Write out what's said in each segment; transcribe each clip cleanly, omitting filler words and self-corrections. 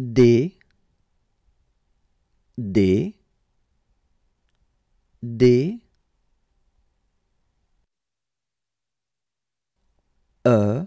D E F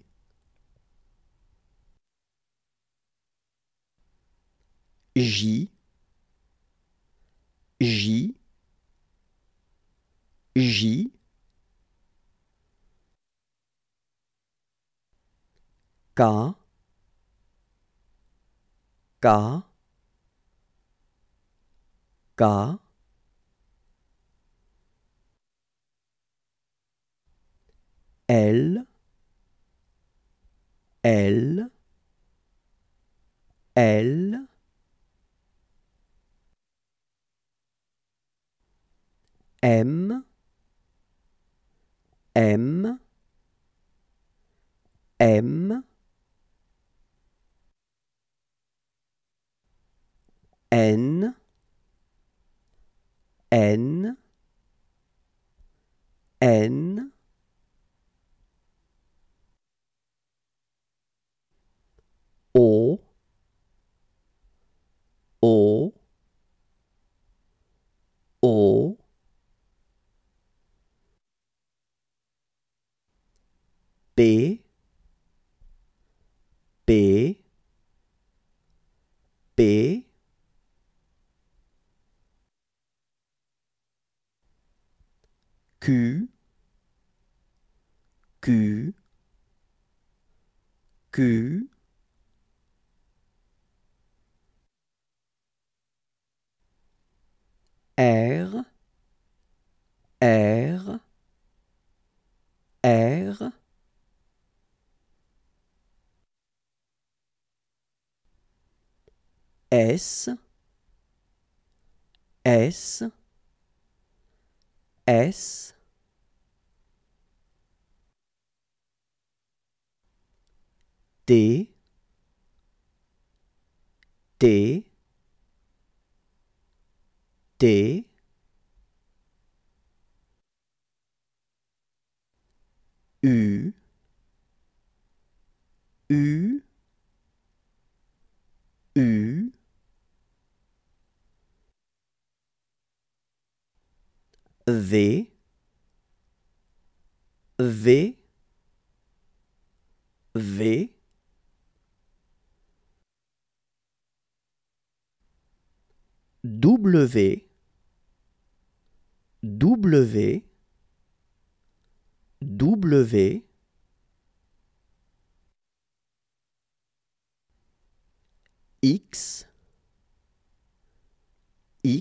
K L M N O P Q R S T U V W X Y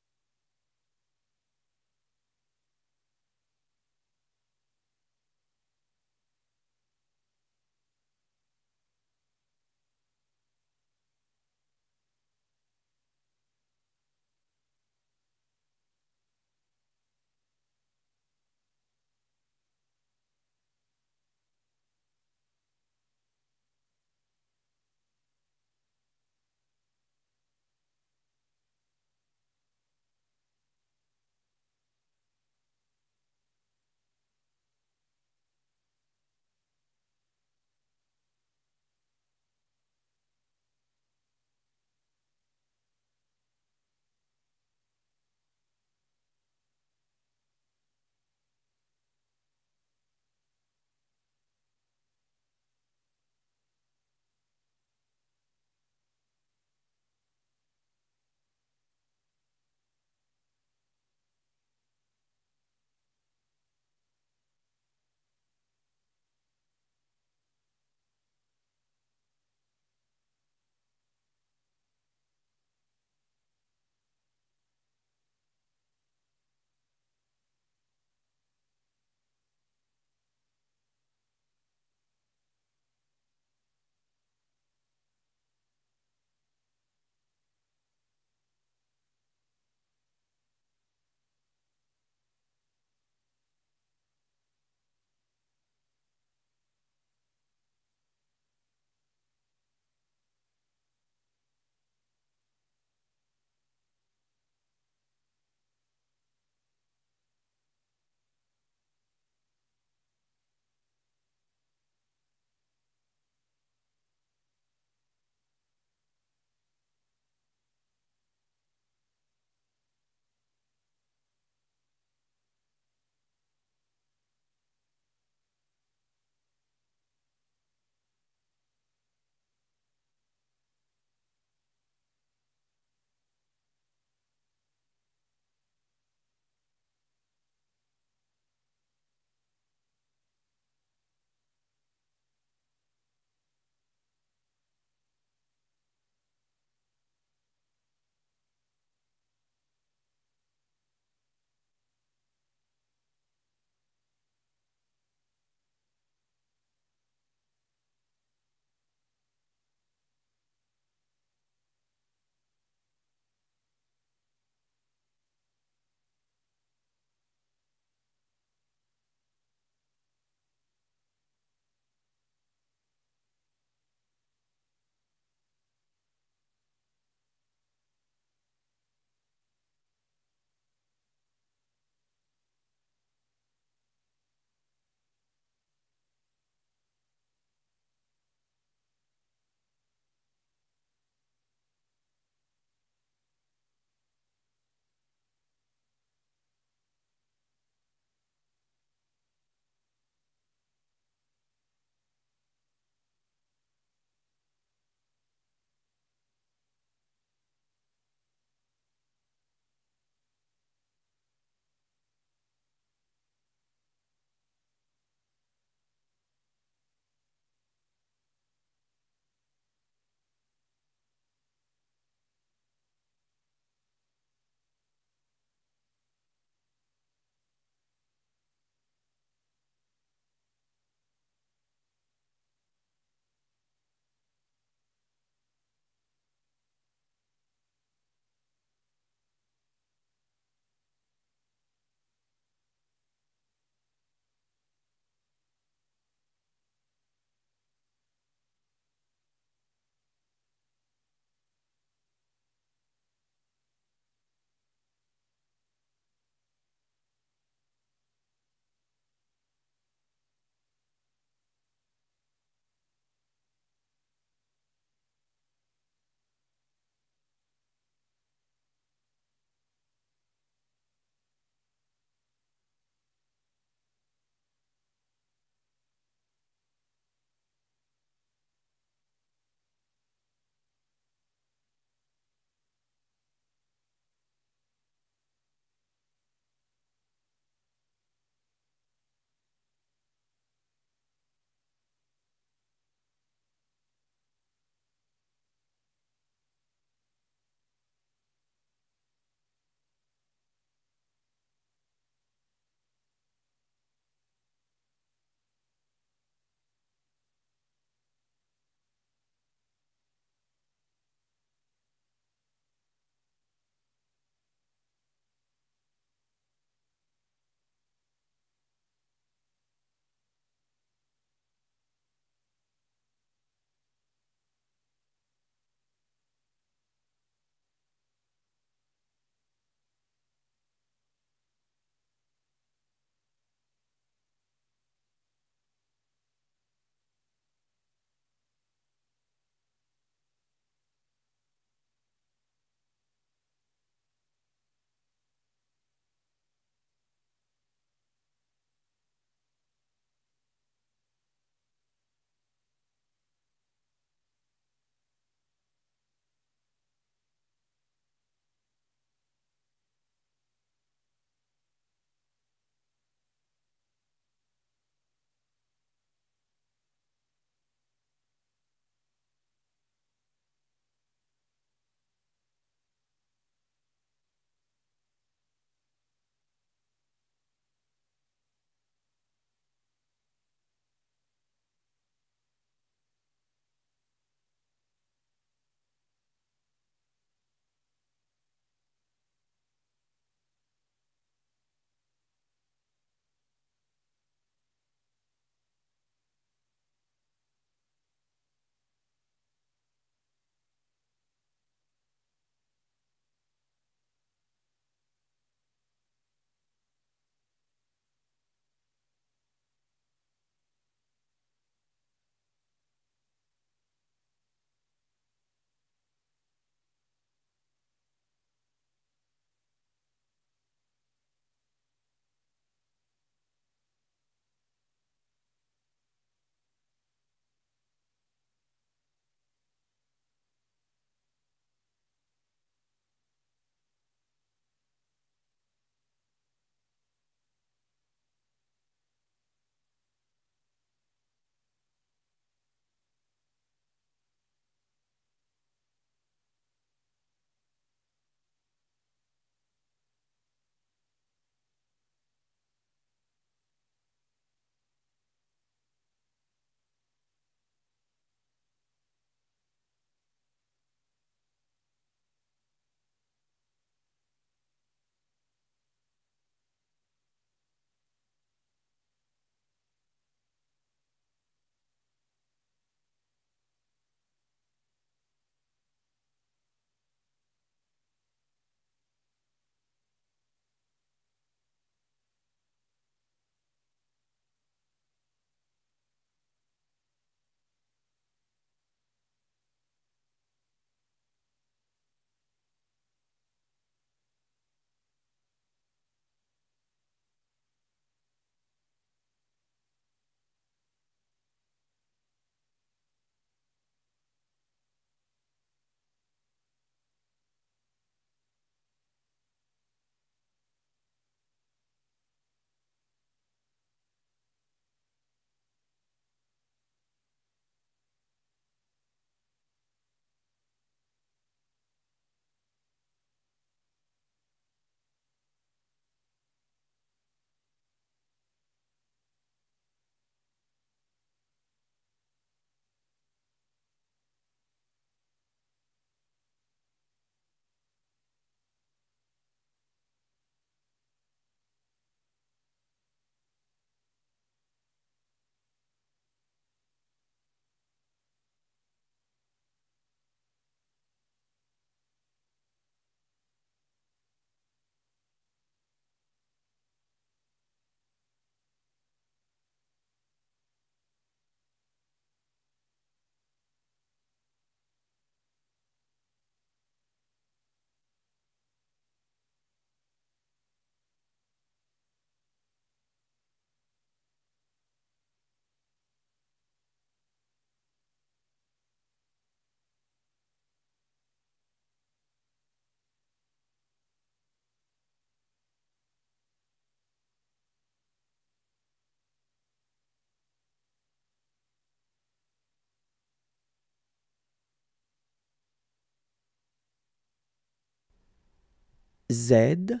Z,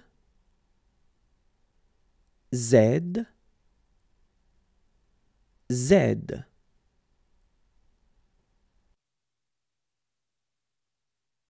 Z, Z.